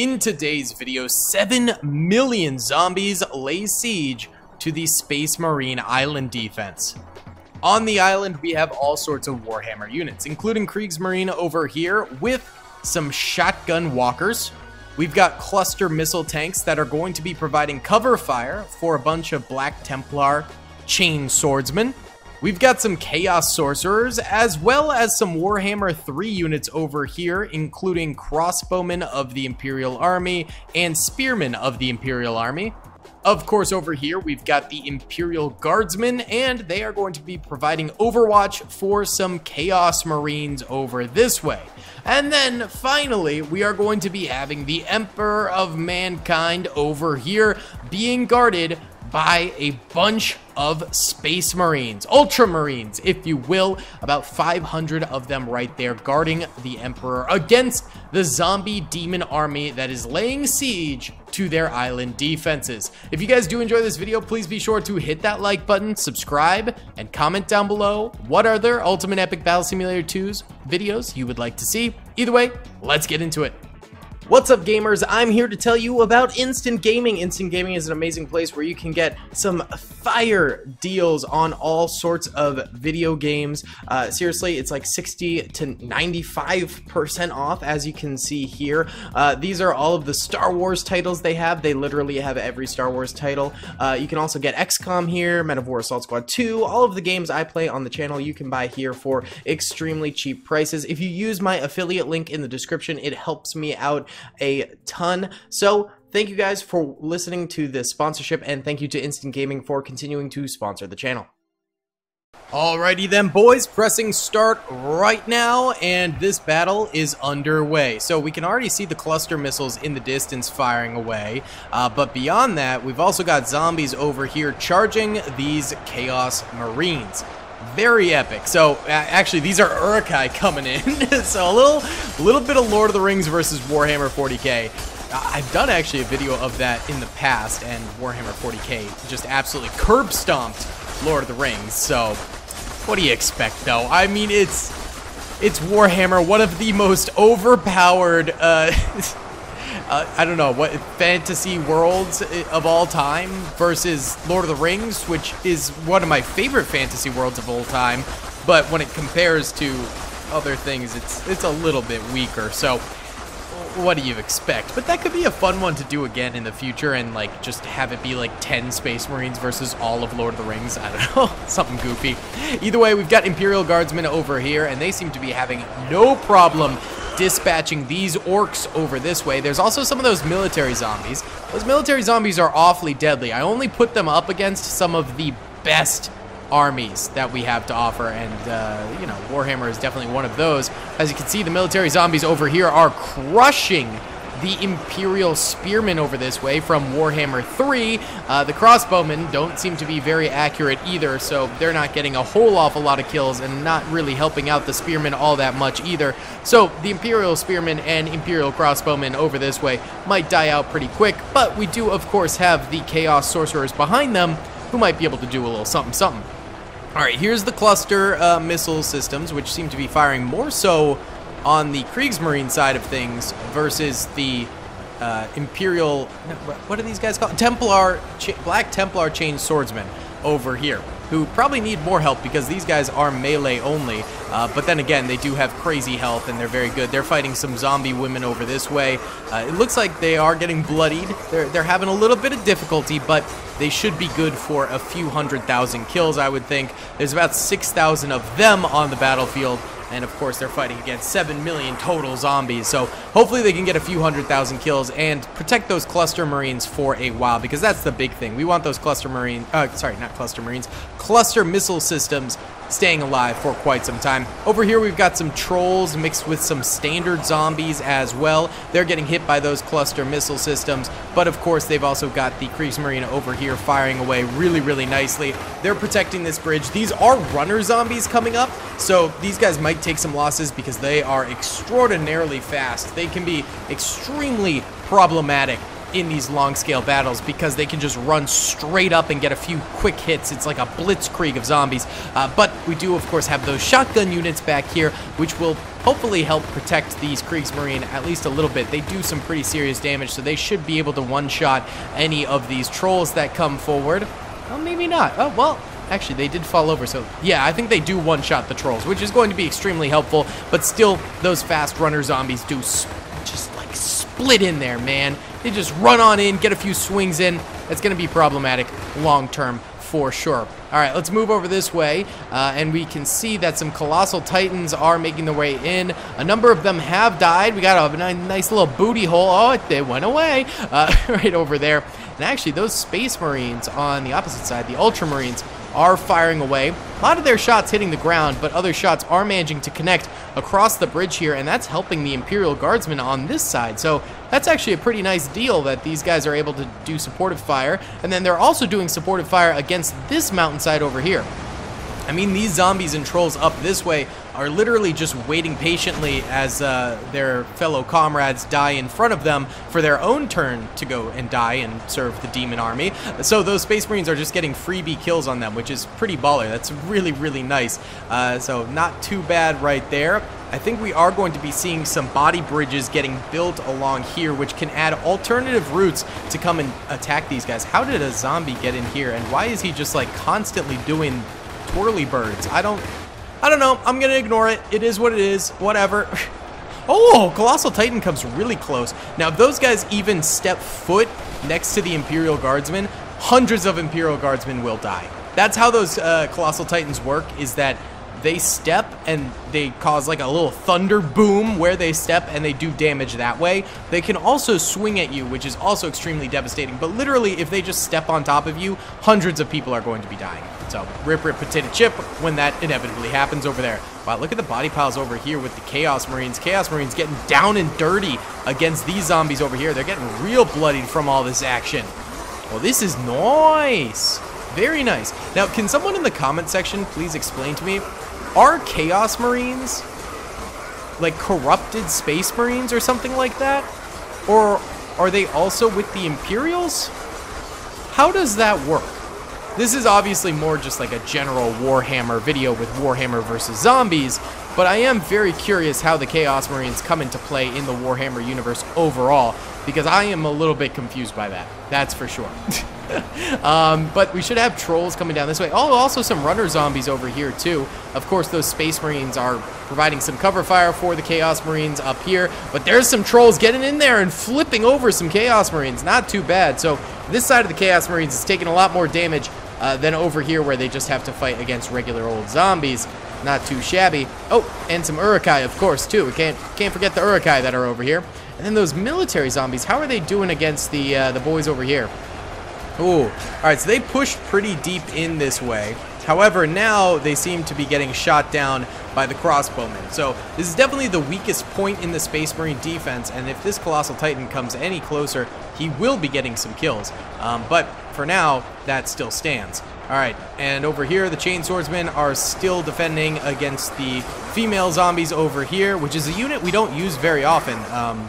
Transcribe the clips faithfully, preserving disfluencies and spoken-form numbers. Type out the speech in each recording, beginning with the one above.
In today's video, seven million zombies lay siege to the Space Marine Island defense. On the island, we have all sorts of Warhammer units, including Kriegsmarine over here with some shotgun walkers. We've got cluster missile tanks that are going to be providing cover fire for a bunch of Black Templar chain swordsmen. We've got some Chaos Sorcerers, as well as some Warhammer three units over here, including Crossbowmen of the Imperial Army and Spearmen of the Imperial Army. Of course, over here, we've got the Imperial Guardsmen, and they are going to be providing overwatch for some Chaos Marines over this way. And then, finally, we are going to be having the Emperor of Mankind over here being guarded by a bunch of Space Marines, Ultramarines, if you will, about five hundred of them right there guarding the Emperor against the zombie demon army that is laying siege to their island defenses. If you guys do enjoy this video, please be sure to hit that like button, subscribe, and comment down below what other Ultimate Epic Battle Simulator two's videos you would like to see. Either way, let's get into it. What's up, gamers? I'm here to tell you about Instant Gaming. Instant Gaming is an amazing place where you can get some fire deals on all sorts of video games. Uh, seriously, it's like sixty to ninety-five percent off, as you can see here. Uh, these are all of the Star Wars titles they have. They literally have every Star Wars title. Uh, you can also get X COM here, Men of War Assault Squad two, all of the games I play on the channel you can buy here for extremely cheap prices. If you use my affiliate link in the description, it helps me out a ton. So thank you guys for listening to this sponsorship, and thank you to Instant Gaming for continuing to sponsor the channel. Alrighty then, boys, pressing start right now, and this battle is underway. So we can already see the cluster missiles in the distance firing away, uh, but beyond that, we've also got zombies over here charging these Chaos Marines. Very epic. So, uh, actually, these are Uruk-hai coming in. So, a little, little bit of Lord of the Rings versus Warhammer forty K. I've done actually a video of that in the past, and Warhammer forty K just absolutely curb stomped Lord of the Rings. So, what do you expect, though? I mean, it's it's Warhammer, one of the most overpowered. Uh, Uh, I don't know, what fantasy worlds of all time versus Lord of the Rings, which is one of my favorite fantasy worlds of all time, but when it compares to other things, it's it's a little bit weaker. So what do you expect? But that could be a fun one to do again in the future, and like just have it be like ten Space Marines versus all of Lord of the Rings. I don't know, something goofy. Either way, we've got Imperial Guardsmen over here, and they seem to be having no problem dispatching these orcs over this way. There's also some of those military zombies. Those military zombies are awfully deadly. I only put them up against some of the best armies that we have to offer, and uh, you know, Warhammer is definitely one of those. As you can see, the military zombies over here are crushing the Imperial Spearmen over this way from Warhammer three. Uh, the Crossbowmen don't seem to be very accurate either, so they're not getting a whole awful lot of kills and not really helping out the Spearmen all that much either. So the Imperial Spearmen and Imperial Crossbowmen over this way might die out pretty quick, but we do, of course, have the Chaos Sorcerers behind them who might be able to do a little something-something. All right, here's the cluster uh, missile systems, which seem to be firing more so on the Kriegsmarine side of things versus the uh, Imperial, what are these guys called? Templar, Ch Black Templar Chain Swordsmen over here, who probably need more help because these guys are melee only. Uh, but then again, they do have crazy health and they're very good. They're fighting some zombie women over this way. Uh, it looks like they are getting bloodied. They're, they're having a little bit of difficulty, but they should be good for a few hundred thousand kills, I would think. There's about six thousand of them on the battlefield. And of course, they're fighting against seven million total zombies. So hopefully they can get a few hundred thousand kills and protect those cluster marines for a while, because that's the big thing. We want those cluster marine, uh, sorry, not cluster marines, cluster missile systems staying alive for quite some time. Over here, we've got some trolls mixed with some standard zombies as well. They're getting hit by those cluster missile systems. But of course, they've also got the Kriegsmarine over here firing away really, really nicely. They're protecting this bridge. These are runner zombies coming up, so these guys might take some losses because they are extraordinarily fast. They can be extremely problematic in these long-scale battles because they can just run straight up and get a few quick hits. It's like a blitzkrieg of zombies. Uh, but we do, of course, have those shotgun units back here, which will hopefully help protect these Kriegsmarine at least a little bit. They do some pretty serious damage, so they should be able to one-shot any of these trolls that come forward. Well, maybe not. Oh, well... Actually, they did fall over, so yeah, I think they do one-shot the trolls, which is going to be extremely helpful, but still, those fast runner zombies do sp just, like, split in there, man. They just run on in, get a few swings in. That's going to be problematic long-term for sure. All right, let's move over this way, uh, and we can see that some Colossal Titans are making their way in. A number of them have died. We got a nice little booty hole. Oh, they went away uh, right over there. And actually, those Space Marines on the opposite side, the Ultramarines, are firing away. A lot of their shots hitting the ground, but other shots are managing to connect across the bridge here, and that's helping the Imperial Guardsmen on this side. So that's actually a pretty nice deal that these guys are able to do supportive fire, and then they're also doing supportive fire against this mountainside over here. I mean, these zombies and trolls up this way are literally just waiting patiently as uh, their fellow comrades die in front of them for their own turn to go and die and serve the demon army. So those Space Marines are just getting freebie kills on them, which is pretty baller. That's really, really nice. Uh, so not too bad right there. I think we are going to be seeing some body bridges getting built along here, which can add alternative routes to come and attack these guys. How did a zombie get in here, and why is he just like constantly doing twirly birds? I don't... I don't know. I'm going to ignore it. It is what it is. Whatever. Oh, Colossal Titan comes really close. Now, if those guys even step foot next to the Imperial Guardsmen, hundreds of Imperial Guardsmen will die. That's how those uh, Colossal Titans work, is that they step and they cause like a little thunder boom where they step, and they do damage that way. They can also swing at you, which is also extremely devastating. But literally, if they just step on top of you, hundreds of people are going to be dying. So rip, rip, potato chip when that inevitably happens over there. Wow, look at the body piles over here with the Chaos Marines. Chaos Marines getting down and dirty against these zombies over here. They're getting real bloodied from all this action. Well, this is nice. Very nice. Now, can someone in the comment section please explain to me, are Chaos Marines like corrupted Space Marines or something like that? Or are they also with the Imperials? How does that work? This is obviously more just like a general Warhammer video with Warhammer versus zombies, but I am very curious how the Chaos Marines come into play in the Warhammer universe overall, because I am a little bit confused by that. That's for sure. um, but we should have trolls coming down this way. Oh, also some runner zombies over here too. Of course, those Space Marines are providing some cover fire for the Chaos Marines up here, but there's some trolls getting in there and flipping over some Chaos Marines. Not too bad. So this side of the Chaos Marines is taking a lot more damage uh, than over here, where they just have to fight against regular old zombies. Not too shabby. Oh, and some Uruk-hai, of course, too. We can't can't forget the Uruk-hai that are over here. And then those military zombies. How are they doing against the uh, the boys over here? Ooh. All right, so they pushed pretty deep in this way. However, now they seem to be getting shot down by the crossbowmen. So this is definitely the weakest point in the Space Marine defense, and if this Colossal Titan comes any closer, he will be getting some kills. Um, but for now, that still stands. All right, and over here, the Chain Swordsmen are still defending against the female zombies over here, which is a unit we don't use very often, um,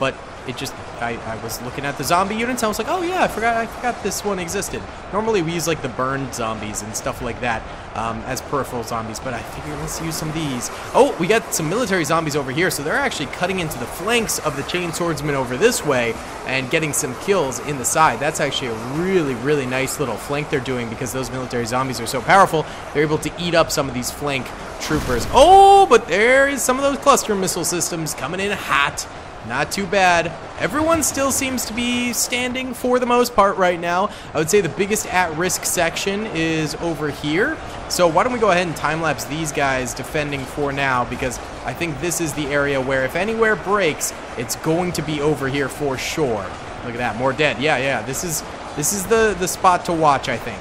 but it just... I, I was looking at the zombie units, and I was like, oh yeah, I forgot I forgot this one existed. Normally we use like the burned zombies and stuff like that um, as peripheral zombies, but I figured let's use some of these. Oh, we got some military zombies over here, so they're actually cutting into the flanks of the Chain Swordsmen over this way and getting some kills in the side. That's actually a really, really nice little flank they're doing, because those military zombies are so powerful, they're able to eat up some of these flank troopers. Oh, but there is some of those cluster missile systems coming in hot. Not too bad. Everyone still seems to be standing for the most part right now. I would say the biggest at-risk section is over here. So why don't we go ahead and time-lapse these guys defending for now, because I think this is the area where if anywhere breaks, it's going to be over here for sure. Look at that, more dead. Yeah, yeah, this is this is the, the spot to watch, I think.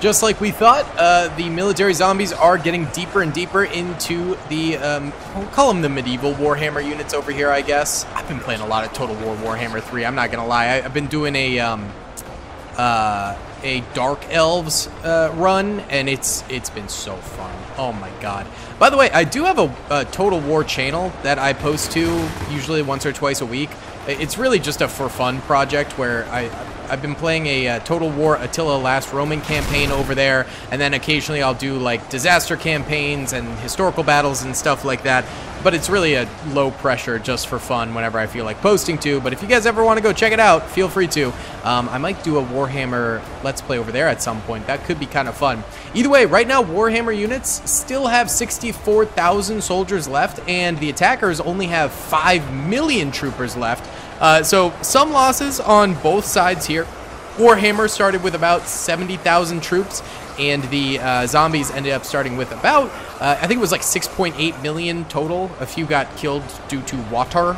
Just like we thought, uh, the military zombies are getting deeper and deeper into the, um, we'll call them the medieval Warhammer units over here, I guess. I've been playing a lot of Total War Warhammer three, I'm not going to lie. I, I've been doing a, um, uh, a Dark Elves uh, run, and it's it's been so fun. Oh my god. By the way, I do have a, a Total War channel that I post to usually once or twice a week. It's really just a for fun project where I, I've been playing a uh, Total War Attila Last Roman campaign over there, and then occasionally I'll do like disaster campaigns and historical battles and stuff like that, but it's really a low pressure just for fun whenever I feel like posting to. But if you guys ever want to go check it out, feel free to. Um, I might do a Warhammer Let's Play over there at some point. That could be kind of fun. Either way, right now Warhammer units still have sixty-four thousand soldiers left, and the attackers only have five million troopers left. Uh, so some losses on both sides here. Warhammer started with about seventy thousand troops, and the uh, zombies ended up starting with about, uh, I think it was like six point eight million total. A few got killed due to water.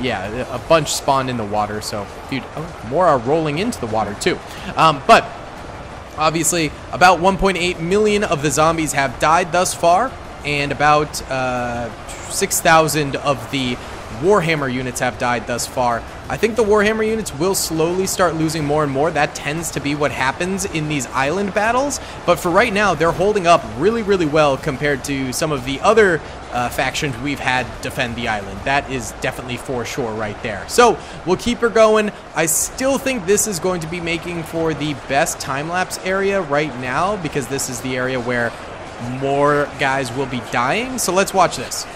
Yeah, a bunch spawned in the water, so few, oh, more are rolling into the water too. Um, but obviously, about one point eight million of the zombies have died thus far, and about uh, six thousand of the Warhammer units have died thus far. I think the Warhammer units will slowly start losing more and more. That tends to be what happens in these island battles, but for right now they're holding up really really well compared to some of the other uh, factions we've had defend the island. That is definitely for sure right there. So we'll keep her going. I still think this is going to be making for the best time-lapse area right now, because this is the area where more guys will be dying. So let's watch this.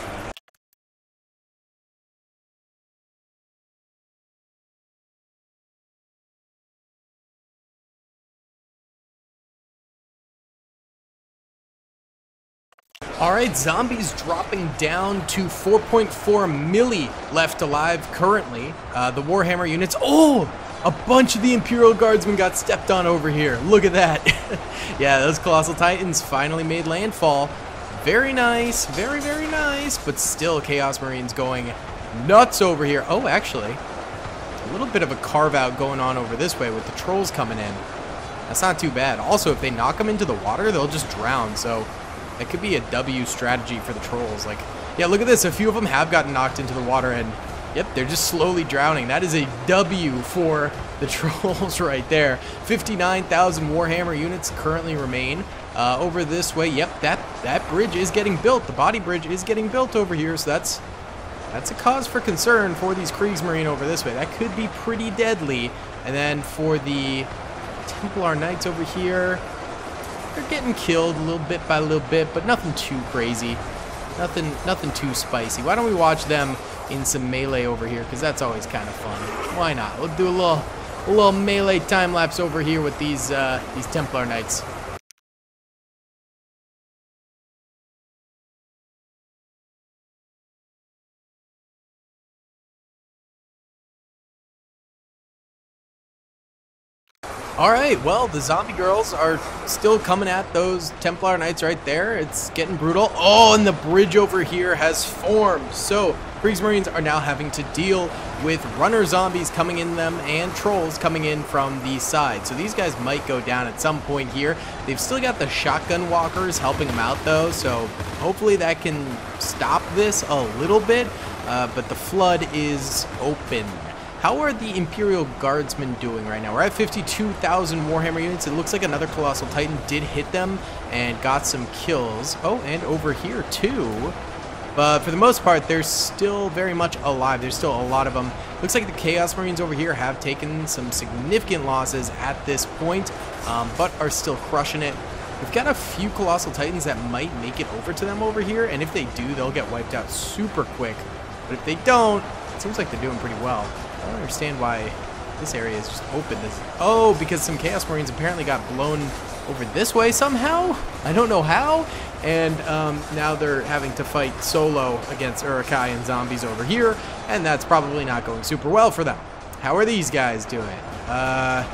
All right, zombies dropping down to four point four milli left alive currently. Uh, the Warhammer units, oh, a bunch of the Imperial Guardsmen got stepped on over here. Look at that. Yeah, those Colossal Titans finally made landfall. Very nice, very, very nice, but still Chaos Marines going nuts over here. Oh, actually, a little bit of a carve out going on over this way with the trolls coming in. That's not too bad. Also, if they knock them into the water, they'll just drown, so that could be a W strategy for the trolls. Like, yeah, look at this. A few of them have gotten knocked into the water, and yep, they're just slowly drowning. That is a W for the trolls right there. fifty-nine thousand Warhammer units currently remain. Uh, over this way, yep, that, that bridge is getting built. The body bridge is getting built over here, so that's, that's a cause for concern for these Kriegsmarine over this way. That could be pretty deadly. And then for the Templar Knights over here, they're getting killed a little bit by a little bit, but nothing too crazy. Nothing nothing too spicy. Why don't we watch them in some melee over here? Because that's always kind of fun. Why not? We'll do a little a little melee time lapse over here with these uh, these Templar Knights. All right, well, the zombie girls are still coming at those Templar Knights right there. It's getting brutal. Oh, and the bridge over here has formed. So Kriegsmarines are now having to deal with runner zombies coming in them and trolls coming in from the side. So these guys might go down at some point here. They've still got the shotgun walkers helping them out, though. So hopefully that can stop this a little bit. Uh, but the flood is open. How are the Imperial Guardsmen doing right now? We're at fifty-two thousand Warhammer units. It looks like another Colossal Titan did hit them and got some kills. Oh, and over here too. But for the most part, they're still very much alive. There's still a lot of them. Looks like the Chaos Marines over here have taken some significant losses at this point, um, but are still crushing it. We've got a few Colossal Titans that might make it over to them over here, and if they do, they'll get wiped out super quick. But if they don't, it seems like they're doing pretty well. I don't understand why this area is just open. This oh, because some Chaos Marines apparently got blown over this way somehow. I don't know how. And um, now they're having to fight solo against Uruk-hai and zombies over here. And that's probably not going super well for them. How are these guys doing? Uh,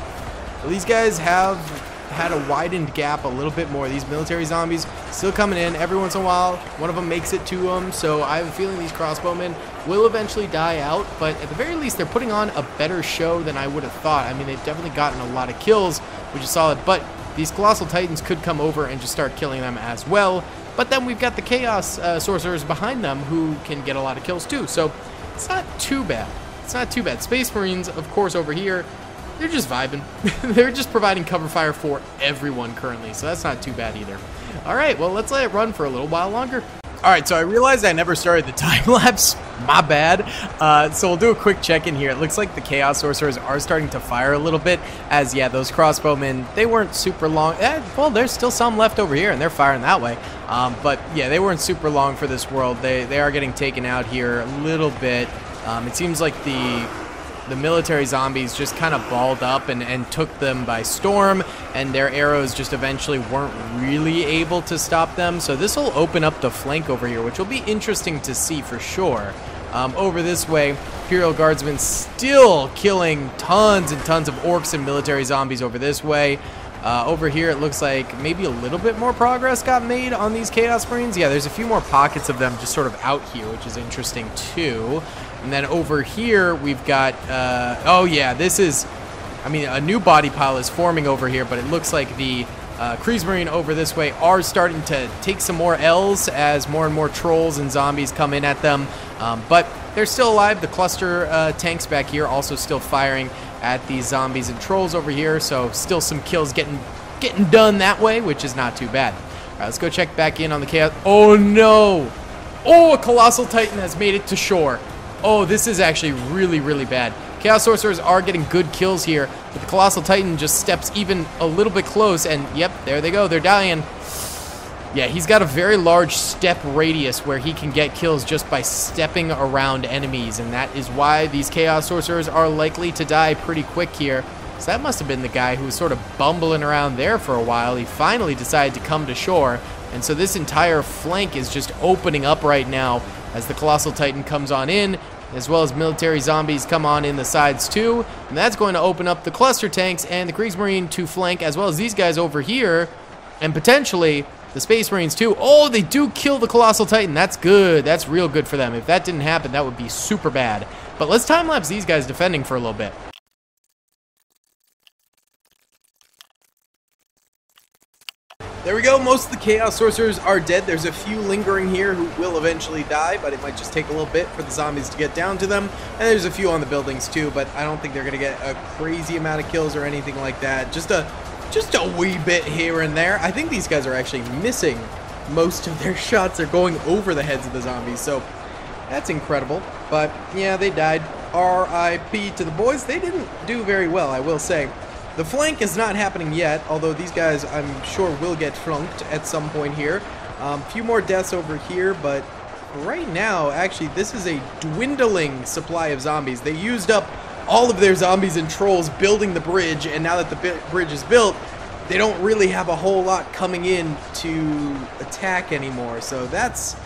well, these guys have had a widened gap a little bit more. These military zombies still coming in every once in a while. One of them makes it to them, so I have a feeling these crossbowmen will eventually die out, but at the very least they're putting on a better show than I would have thought. I mean, they've definitely gotten a lot of kills, which is solid, but these Colossal Titans could come over and just start killing them as well. But then we've got the Chaos uh, Sorcerers behind them who can get a lot of kills too, so it's not too bad. It's not too bad. Space Marines, of course, over here they're just vibing. They're just providing cover fire for everyone currently, so that's not too bad either. All right, well, let's let it run for a little while longer. All right, so I realized I never started the time lapse. My bad. Uh, so we'll do a quick check in here. It looks like the Chaos Sorcerers are starting to fire a little bit, as, yeah, those crossbowmen, they weren't super long. Eh, well, there's still some left over here, and they're firing that way. Um, but, yeah, they weren't super long for this world. They, they are getting taken out here a little bit. Um, it seems like the... the military zombies just kind of balled up and, and took them by storm, and their arrows just eventually weren't really able to stop them. So this will open up the flank over here, which will be interesting to see for sure. Um, over this way, Imperial Guardsmen still killing tons and tons of orcs and military zombies over this way. Uh, over here, it looks like maybe a little bit more progress got made on these Chaos Marines. Yeah, there's a few more pockets of them just sort of out here, which is interesting too. And then over here, we've got, uh, oh yeah, this is, I mean, a new body pile is forming over here, but it looks like the uh, Kriegsmarine over this way are starting to take some more L's as more and more trolls and zombies come in at them. Um, but they're still alive. The cluster uh, tanks back here also still firing at these zombies and trolls over here. So still some kills getting, getting done that way, which is not too bad. All right, let's go check back in on the Chaos. Oh no. Oh, a Colossal Titan has made it to shore. Oh, this is actually really, really bad. Chaos Sorcerers are getting good kills here, but the Colossal Titan just steps even a little bit close, and yep, there they go. They're dying. Yeah, he's got a very large step radius where he can get kills just by stepping around enemies, and that is why these Chaos Sorcerers are likely to die pretty quick here. So that must have been the guy who was sort of bumbling around there for a while. He finally decided to come to shore, and so this entire flank is just opening up right now as the Colossal Titan comes on in, as well as military zombies come on in the sides too. And that's going to open up the cluster tanks and the Kriegsmarine to flank, as well as these guys over here, and potentially the Space Marines too. Oh, they do kill the Colossal Titan. That's good. That's real good for them. If that didn't happen, that would be super bad. But let's time-lapse these guys defending for a little bit. There we go, most of the Chaos Sorcerers are dead. There's a few lingering here who will eventually die, but it might just take a little bit for the zombies to get down to them. And there's a few on the buildings too, but I don't think they're gonna get a crazy amount of kills or anything like that. Just a, just a wee bit here and there. I think these guys are actually missing most of their shots. They're going over the heads of the zombies, so that's incredible. But yeah, they died. R I P to the boys. They didn't do very well, I will say. The flank is not happening yet, although these guys, I'm sure, will get flunked at some point here. A um, few more deaths over here, but right now, actually, this is a dwindling supply of zombies. They used up all of their zombies and trolls building the bridge, and now that the bridge is built, they don't really have a whole lot coming in to attack anymore. So that's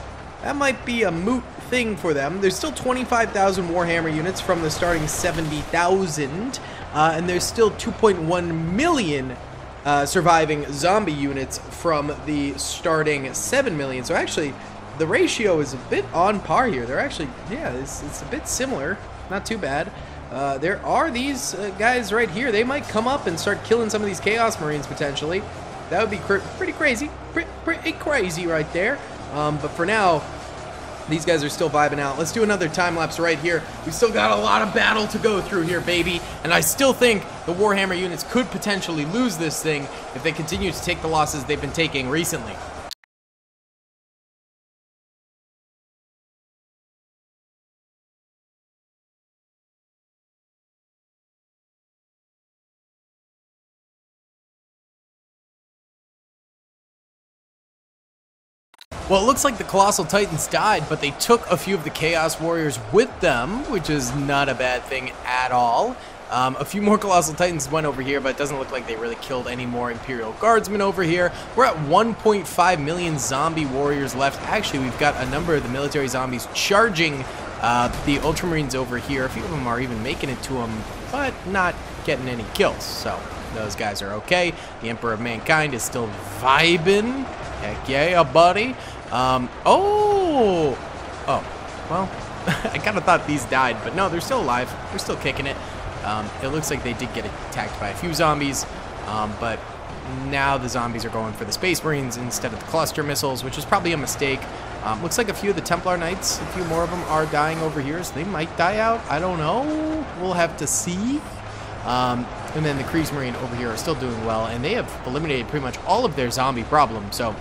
that might be a moot thing for them. There's still twenty-five thousand Warhammer units from the starting seventy thousand. Uh, and there's still two point one million uh, surviving zombie units from the starting seven million. So actually, the ratio is a bit on par here. They're actually, yeah, it's, it's a bit similar. Not too bad. Uh, there are these uh, guys right here. They might come up and start killing some of these Chaos Marines potentially. That would be cr pretty crazy. Pretty, pretty crazy right there. Um, but for now, these guys are still vibing out. Let's do another time lapse right here. We've still got a lot of battle to go through here, baby. And I still think the Warhammer units could potentially lose this thing if they continue to take the losses they've been taking recently. Well, it looks like the Colossal Titans died, but they took a few of the Chaos Warriors with them, which is not a bad thing at all. Um, a few more Colossal Titans went over here, but it doesn't look like they really killed any more Imperial Guardsmen over here. We're at one point five million zombie warriors left. Actually, we've got a number of the military zombies charging uh, the Ultramarines over here. A few of them are even making it to them, but not getting any kills. So those guys are okay. The Emperor of Mankind is still vibing. Heck yeah, buddy. Um, oh! Oh, well, I kind of thought these died, but no, they're still alive. They're still kicking it. Um, it looks like they did get attacked by a few zombies, um, but now the zombies are going for the Space Marines instead of the cluster missiles, which is probably a mistake. Um, looks like a few of the Templar Knights, a few more of them are dying over here, so they might die out. I don't know. We'll have to see. Um, and then the Kriegsmarine over here are still doing well, and they have eliminated pretty much all of their zombie problems, so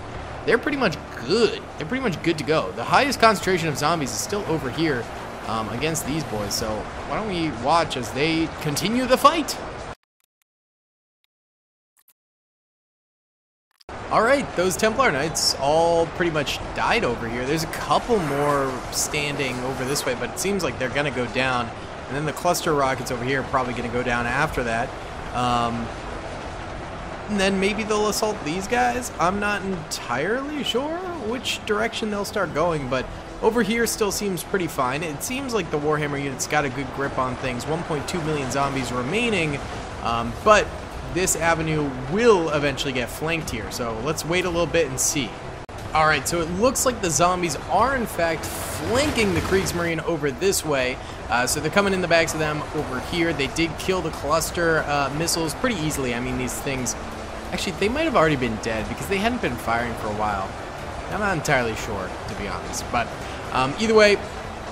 they're pretty much good. They're pretty much good to go. The highest concentration of zombies is still over here um, against these boys, so why don't we watch as they continue the fight? Alright, those Templar Knights all pretty much died over here. There's a couple more standing over this way, but it seems like they're going to go down. And then the cluster rockets over here are probably going to go down after that. Um, and then maybe they'll assault these guys? I'm not entirely sure which direction they'll start going, but over here still seems pretty fine. It seems like the Warhammer unit's got a good grip on things. one point two million zombies remaining, um, but this avenue will eventually get flanked here, so let's wait a little bit and see. Alright, so it looks like the zombies are in fact flanking the Kriegsmarine over this way. Uh, so they're coming in the backs of them over here. They did kill the cluster uh, missiles pretty easily. I mean, these things, actually they might have already been dead because they hadn't been firing for a while. I'm not entirely sure, to be honest, but um, either way,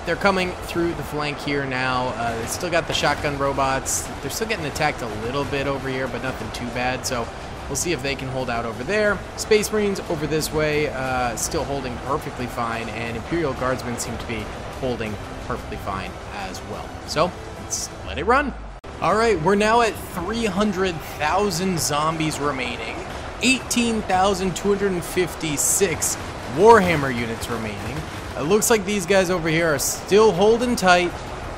they're coming through the flank here now. Uh, they still got the shotgun robots. They're still getting attacked a little bit over here, but nothing too bad, so we'll see if they can hold out over there. Space Marines over this way, uh, still holding perfectly fine, and Imperial Guardsmen seem to be holding perfectly fine as well. So, let's let it run. All right, we're now at three hundred thousand zombies remaining, eighteen thousand two hundred fifty-six Warhammer units remaining. It looks like these guys over here are still holding tight.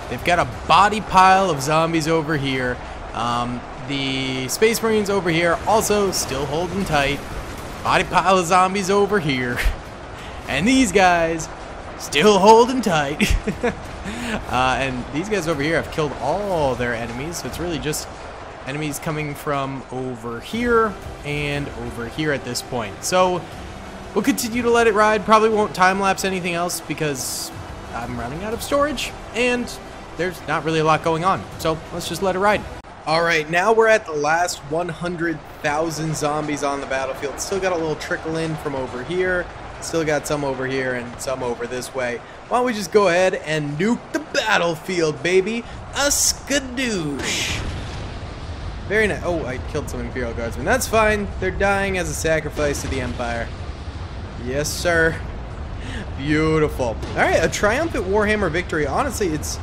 They've got a body pile of zombies over here. Um, The Space Marines over here also still holding tight. Body pile of zombies over here. And these guys still holding tight. uh, and these guys over here have killed all their enemies. So it's really just enemies coming from over here and over here at this point. So we'll continue to let it ride. Probably won't time-lapse anything else because I'm running out of storage. And there's not really a lot going on. So let's just let it ride. Alright, now we're at the last one hundred thousand zombies on the battlefield. Still got a little trickle in from over here. Still got some over here and some over this way. Why don't we just go ahead and nuke the battlefield, baby? A skadoosh! Very nice. Oh, I killed some Imperial Guardsmen. That's fine. They're dying as a sacrifice to the Empire. Yes, sir. Beautiful. Alright, a triumphant Warhammer victory. Honestly, it's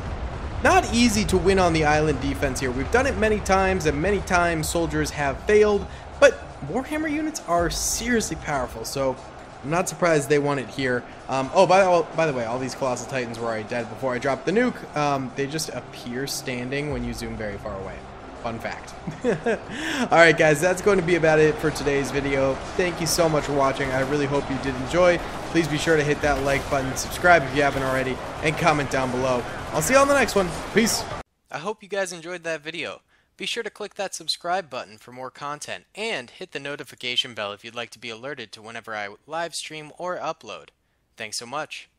not easy to win on the island defense here. We've done it many times, and many times soldiers have failed, but Warhammer units are seriously powerful, so I'm not surprised they won it here. Um, oh, by, all, by the way, all these Colossal Titans were already dead before I dropped the nuke. Um, they just appear standing when you zoom very far away. Fun fact. Alright guys, that's going to be about it for today's video. Thank you so much for watching. I really hope you did enjoy. Please be sure to hit that like button, subscribe if you haven't already, and comment down below. I'll see you on the next one. Peace. I hope you guys enjoyed that video. Be sure to click that subscribe button for more content, and hit the notification bell if you'd like to be alerted to whenever I live stream or upload. Thanks so much.